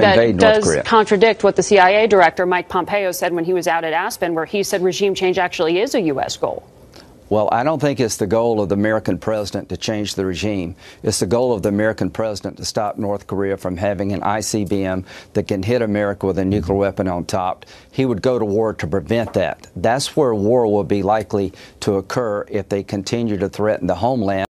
to invade North Korea. That does contradict what the CIA director, Mike Pompeo, said when he was out at Aspen, where he said regime change actually is a U.S. goal. Well, I don't think it's the goal of the American president to change the regime. It's the goal of the American president to stop North Korea from having an ICBM that can hit America with a nuclear weapon on top. He would go to war to prevent that. That's where war will be likely to occur if they continue to threaten the homeland.